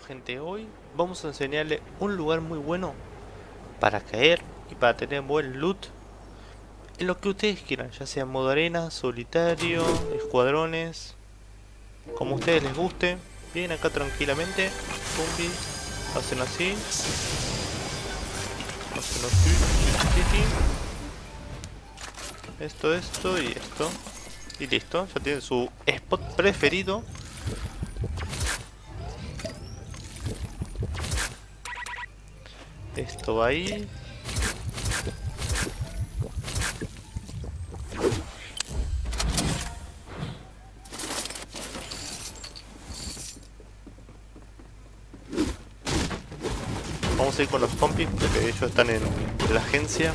gente, hoy vamos a enseñarle un lugar muy bueno para caer y para tener buen loot en lo que ustedes quieran, ya sea modo arena, solitario, escuadrones, como a ustedes les guste. Vienen acá tranquilamente, zombies, hacen así, esto y esto, y listo, ya tienen su spot preferido. Esto va ahí. Vamos a ir con los compis porque ellos están en la agencia.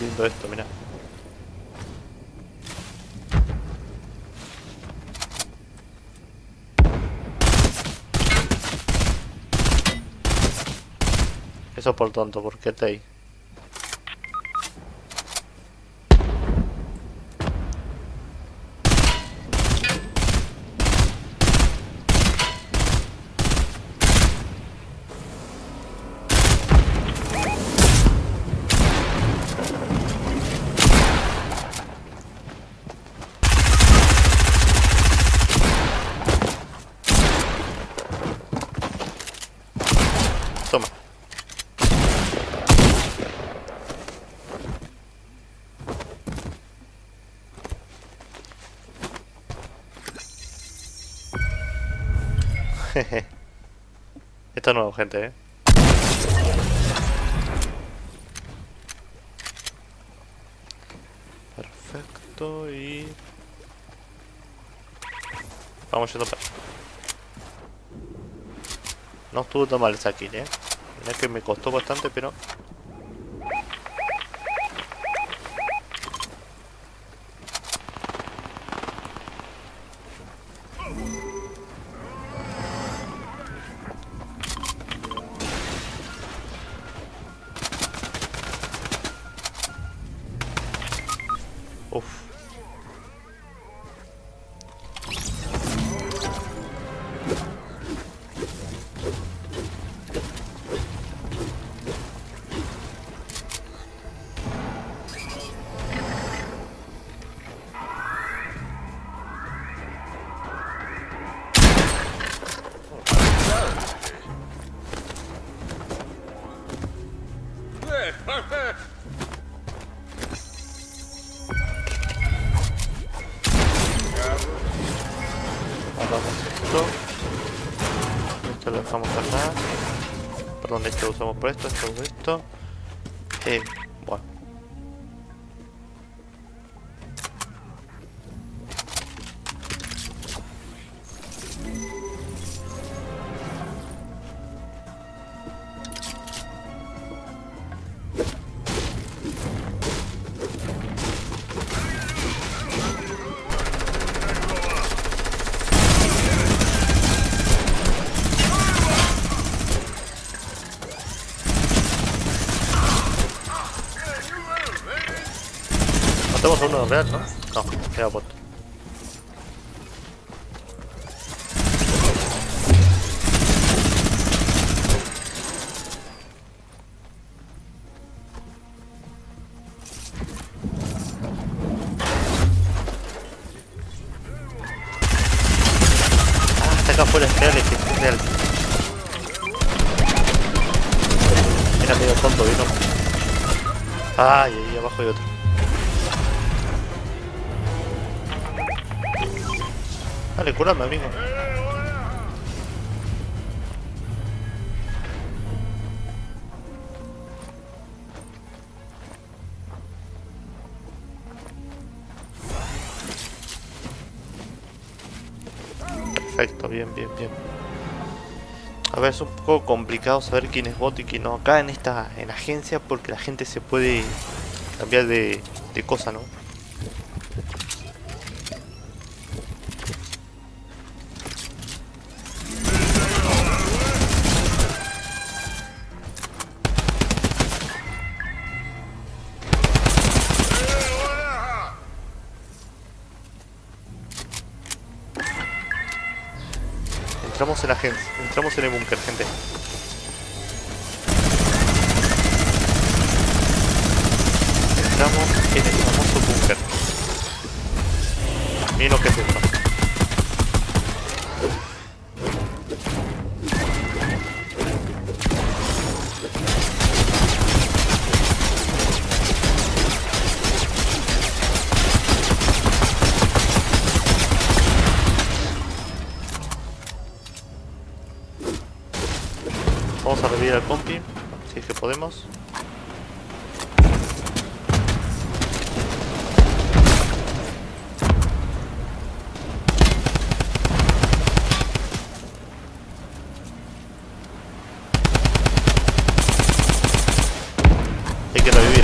Lindo esto, mirá. Eso por tonto, porque está ahí. Toma. Esto es nuevo, gente, ¿eh? Perfecto, y... vamos yendo para... No estuvo tan mal el saque, ¿eh? Mirá que me costó bastante, pero... uf. Esto lo dejamos acá. Perdón, esto lo usamos por esto, bueno. ¿Matamos a uno real, no? No, queda bot. Ah, está acá afuera, es real, es real. Era medio tonto, ¿vino? Ah, y ahí abajo hay otro. Dale, curame, amigo. Perfecto, bien, bien, bien. A ver, es un poco complicado saber quién es bot y quién no. Acá en esta agencia, porque la gente se puede cambiar de cosa, ¿no? Entramos en la gente. Entramos en el búnker, gente. Entramos en el famoso búnker. Miren lo que es esto. Vamos a revivir al compi, si es que podemos. Hay que revivir,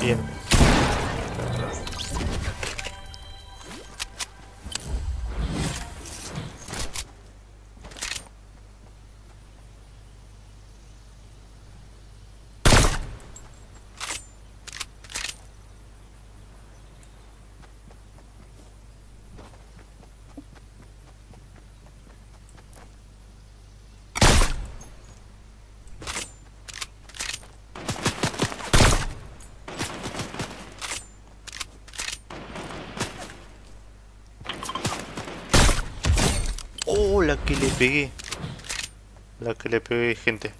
Bien. Oh, la que le pegué. La que le pegué, gente.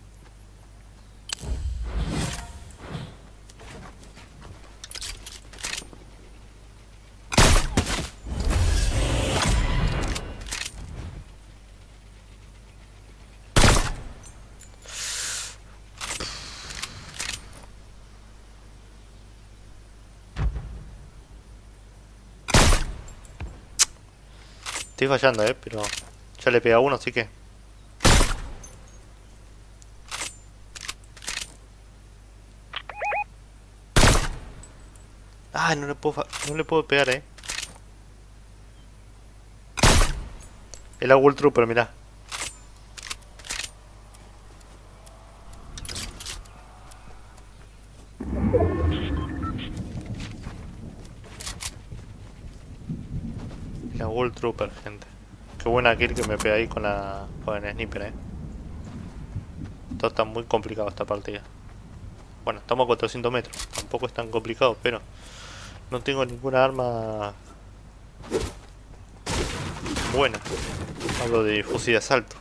Estoy fallando, pero... ya le pega uno, así que... ah, no le puedo pegar, El agua el trooper, mirá. La World Trooper, gente. Qué buena kill que me pegué ahí con el sniper, Todo está muy complicado esta partida. Bueno, estamos a 400 metros. Tampoco es tan complicado, pero... no tengo ninguna arma... buena. Hablo de fusil de asalto.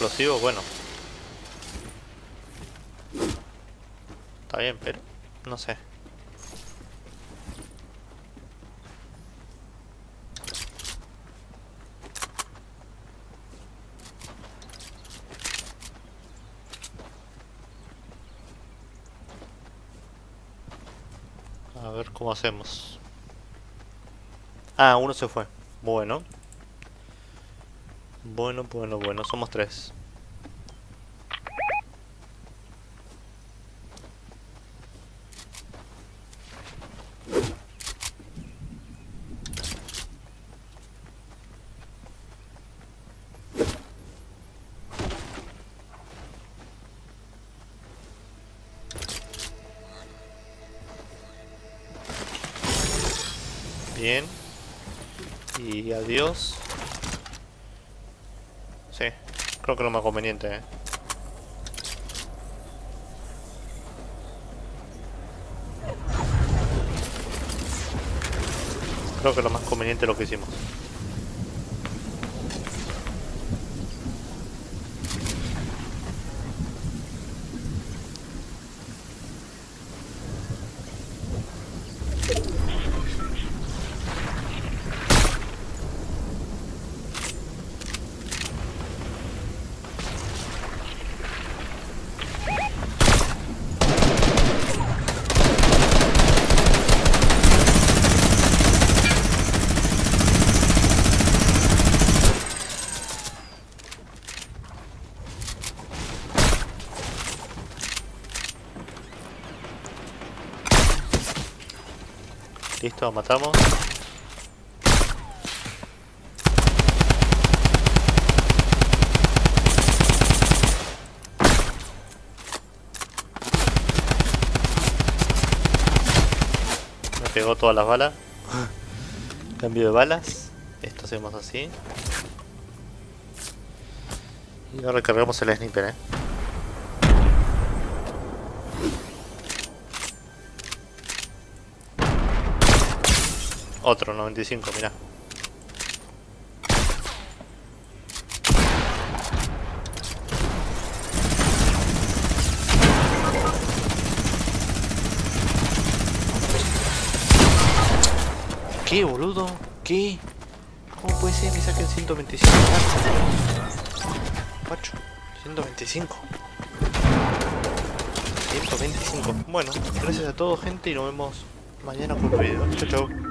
Explosivos, bueno, está bien, pero no sé. A ver cómo hacemos. Ah, uno se fue. Bueno. Bueno, somos tres. Bien. Y adiós. Sí, creo que es lo más conveniente, Creo creo que es lo más conveniente lo que hicimos. Listo, matamos. Me pegó todas las balas. Cambio de balas. Esto hacemos así. Y ahora recargamos el sniper, Otro 95, mirá. ¿Qué, boludo? ¿Qué? ¿Cómo puede ser que saquen 125? Macho, 125. 125. Bueno, gracias a todos, gente, y nos vemos mañana con el video. Chau, chau.